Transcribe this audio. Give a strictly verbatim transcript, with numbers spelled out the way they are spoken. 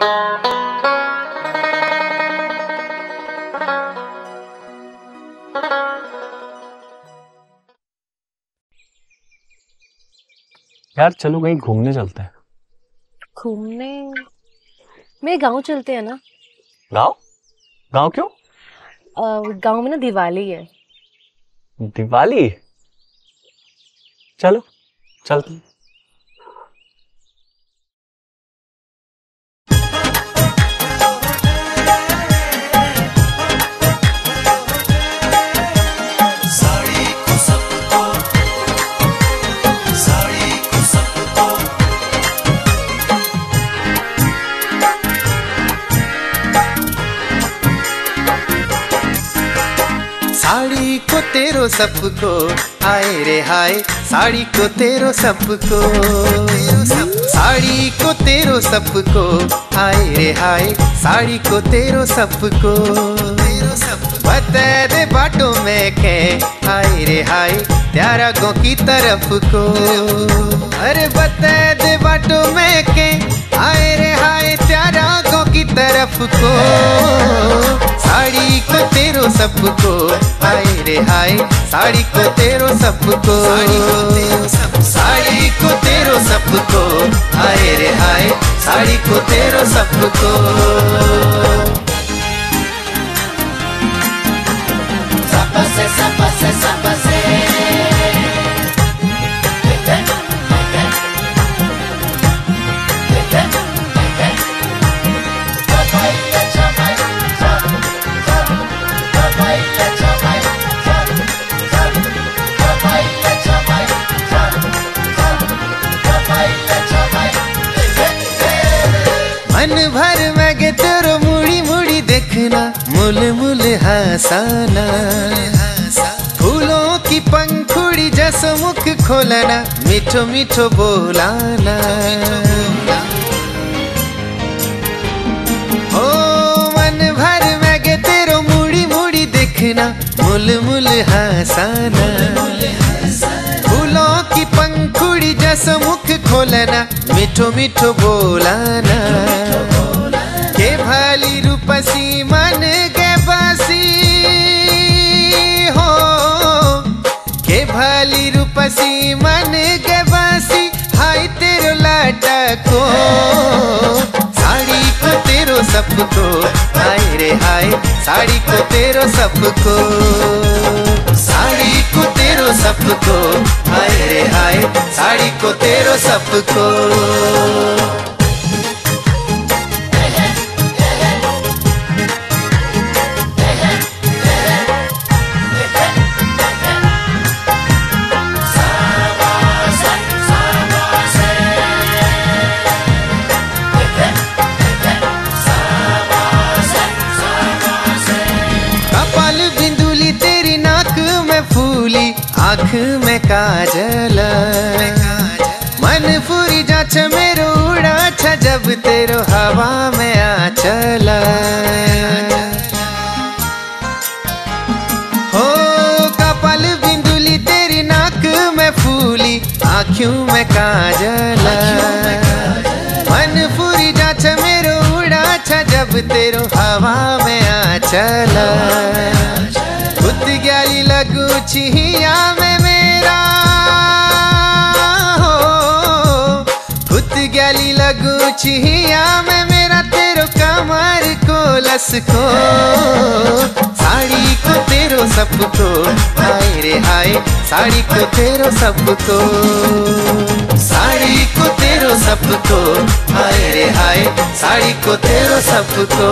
यार चलो कहीं घूमने चलते हैं। घूमने मेरे गांव चलते हैं ना। गांव? गांव क्यों? गांव में ना दिवाली है। दिवाली? चलो चलते हैं। साड़ी को तेरो सबको आए रे हाय, साड़ी को तेरो सबको, साड़ी को तेरो सबको आए रे हाय, साड़ी को तेरो सबको, बता दे बाटों में के आए रे हाय त्यारा गो की तरफ को, अरे बता दे बाटों में के आए रे हाय त्यारा गो की तरफ को, साड़ी को तेरो सबको आए रे हाय, साड़ी को तेरो सबको, साड़ी को तेरो सबको आए रे हाय, साड़ी को तेरो सबको, सबसे सबसे सबसे मुले मुले हसाना, फूलों की पंखुड़ी जैसे मुख खोलना, मीठो मीठो बोलाना, हो मन भर में गे तेरो मुड़ी मुड़ी देखना, मुले मुले हसाना, फूलों की पंखुड़ी जैसे मुख खोलना, मीठो मीठो बोलाना, के भाली रूपसी मन के बसी हो, के भाली रूपसी मन के बसी हाय तेरो लाटा को, साड़ी को तेरो सबको आए रे हाय, साड़ी को तेरो सबको, साड़ी को तेरो सबको आए रे हाय, साड़ी को तेरो सबको। आँख में काजल मन पूरी जाँच मेरो उड़ा छा, जब तेरो हवा में आँचल हो, कपाल बिंदुली तेरी नाक में फूली आँखियों में काजल मन पूरी जाँच मेरो उड़ा छा, जब तेरो हवा में आँचल गली लगू छिया में मेरा हो, खुद गली लगू छिया में मेरा तेरो कमर को लसको, साड़ी को तेरो सबको आए रे हाय, साड़ी को तेरो सबको, साड़ी को तेरो सबको आए रे हाय, साड़ी को तेरो सबको।